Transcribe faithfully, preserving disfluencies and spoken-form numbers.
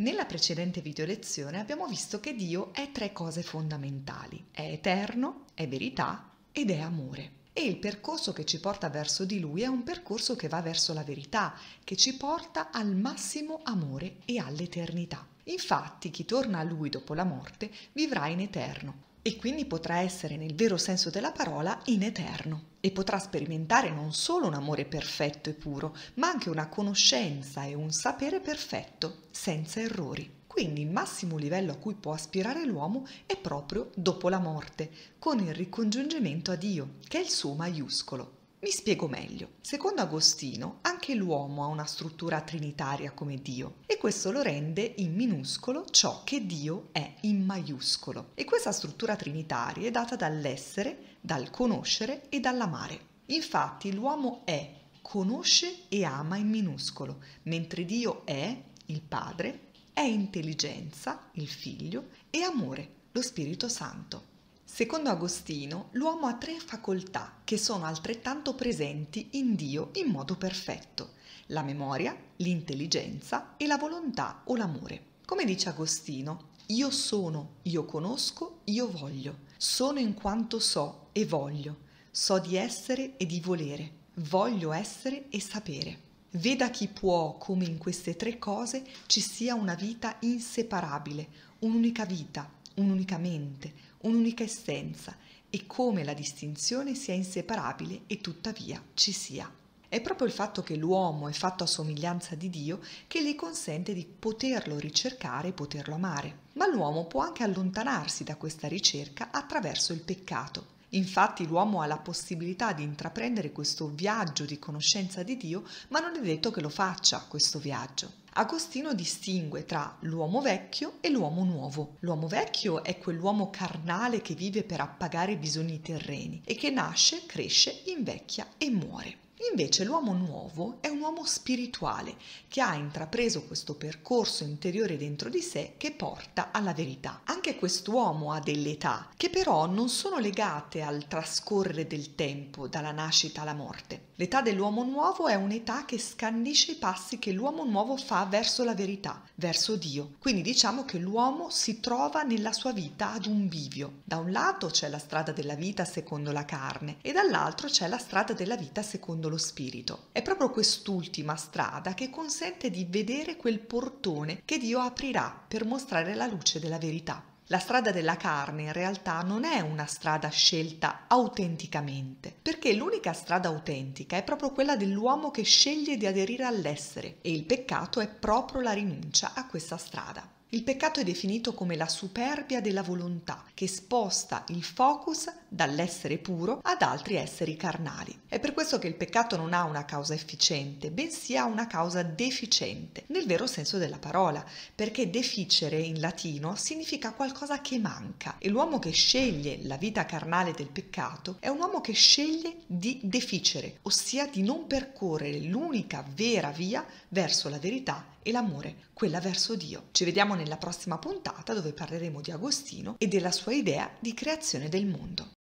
Nella precedente videolezione abbiamo visto che Dio è tre cose fondamentali: è eterno, è verità ed è amore. E il percorso che ci porta verso di Lui è un percorso che va verso la verità, che ci porta al massimo amore e all'eternità. Infatti, chi torna a Lui dopo la morte vivrà in eterno e quindi potrà essere, nel vero senso della parola, in eterno, e potrà sperimentare non solo un amore perfetto e puro, ma anche una conoscenza e un sapere perfetto, senza errori. Quindi il massimo livello a cui può aspirare l'uomo è proprio dopo la morte, con il ricongiungimento a Dio, che è il suo maiuscolo. Mi spiego meglio. Secondo Agostino, anche l'uomo ha una struttura trinitaria come Dio, e questo lo rende in minuscolo ciò che Dio è in maiuscolo. E questa struttura trinitaria è data dall'essere, dal conoscere e dall'amare. Infatti l'uomo è, conosce e ama in minuscolo, mentre Dio è il Padre, è intelligenza, il Figlio, e amore, lo Spirito Santo. Secondo Agostino, l'uomo ha tre facoltà che sono altrettanto presenti in Dio in modo perfetto: la memoria, l'intelligenza e la volontà o l'amore. Come dice Agostino, io sono, io conosco, io voglio. Sono in quanto so e voglio. So di essere e di volere. Voglio essere e sapere. Veda chi può come in queste tre cose ci sia una vita inseparabile, un'unica vita, un'unica mente, un'unica essenza, e come la distinzione sia inseparabile e tuttavia ci sia. È proprio il fatto che l'uomo è fatto a somiglianza di Dio che gli consente di poterlo ricercare e poterlo amare. Ma l'uomo può anche allontanarsi da questa ricerca attraverso il peccato. Infatti l'uomo ha la possibilità di intraprendere questo viaggio di conoscenza di Dio, ma non è detto che lo faccia questo viaggio. Agostino distingue tra l'uomo vecchio e l'uomo nuovo. L'uomo vecchio è quell'uomo carnale che vive per appagare i bisogni terreni e che nasce, cresce, invecchia e muore. Invece l'uomo nuovo è un uomo spirituale che ha intrapreso questo percorso interiore dentro di sé che porta alla verità. Anche quest'uomo ha delle età che però non sono legate al trascorrere del tempo dalla nascita alla morte. L'età dell'uomo nuovo è un'età che scandisce i passi che l'uomo nuovo fa verso la verità, verso Dio. Quindi diciamo che l'uomo si trova nella sua vita ad un bivio. Da un lato c'è la strada della vita secondo la carne e dall'altro c'è la strada della vita secondo lo spirito. È proprio quest'ultima strada che consente di vedere quel portone che Dio aprirà per mostrare la luce della verità. La strada della carne in realtà non è una strada scelta autenticamente, perché l'unica strada autentica è proprio quella dell'uomo che sceglie di aderire all'essere, e il peccato è proprio la rinuncia a questa strada. Il peccato è definito come la superbia della volontà, che sposta il focus dall'essere puro ad altri esseri carnali. È per questo che il peccato non ha una causa efficiente, bensì ha una causa deficiente, nel vero senso della parola, perché deficere in latino significa qualcosa che manca, e l'uomo che sceglie la vita carnale del peccato è un uomo che sceglie di deficere, ossia di non percorrere l'unica vera via verso la verità e l'amore, quella verso Dio. Ci vediamo nella prossima puntata, dove parleremo di Agostino e della sua idea di creazione del mondo.